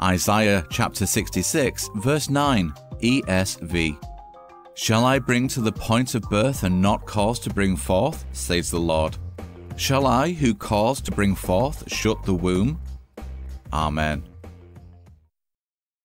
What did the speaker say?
Isaiah chapter 66, verse 9, ESV. Shall I bring to the point of birth and not cause to bring forth, says the Lord? Shall I, who caused to bring forth, shut the womb? Amen.